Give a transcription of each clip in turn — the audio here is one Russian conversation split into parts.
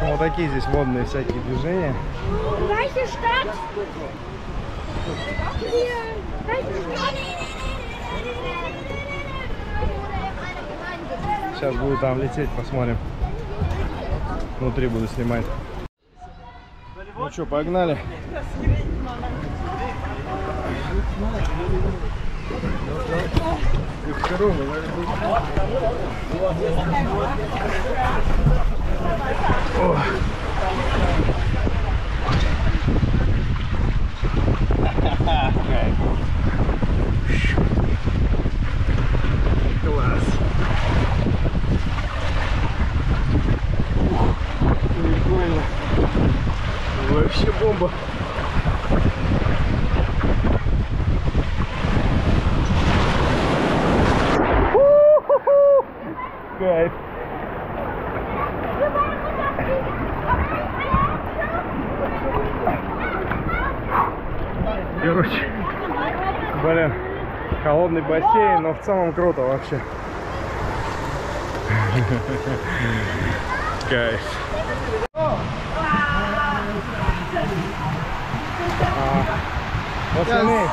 общем, вот такие здесь водные всякие движения. Сейчас буду там лететь, посмотрим. Внутри буду снимать. Ну что, погнали. Класс. Прикольно. Вообще бомба. Кайф. Короче, блин, холодный бассейн, но в целом круто вообще. Кайф. What's your name?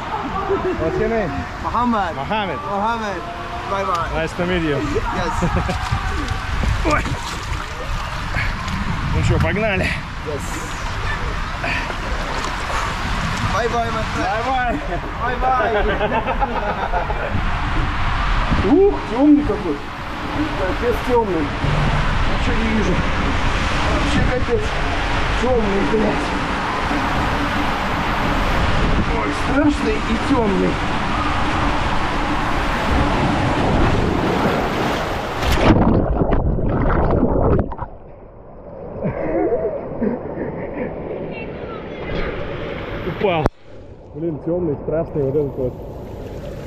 What's your name? Mohammed. Mohammed. Mohammed. Bye bye. Nice to meet you. Yes. Ну что, погнали. Yes. Bye bye, my friend. Bye bye. Bye bye. Ух, темный какой. Капец темный. Вообще не вижу. Вообще капец темный, блядь. Ой, страшный и темный. Упал. Блин, темный, страшный, вот этот вот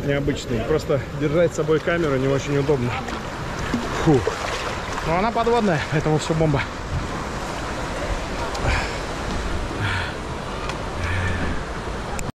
необычный. Просто держать с собой камеру не очень удобно. Фу. Но она подводная, поэтому все бомба.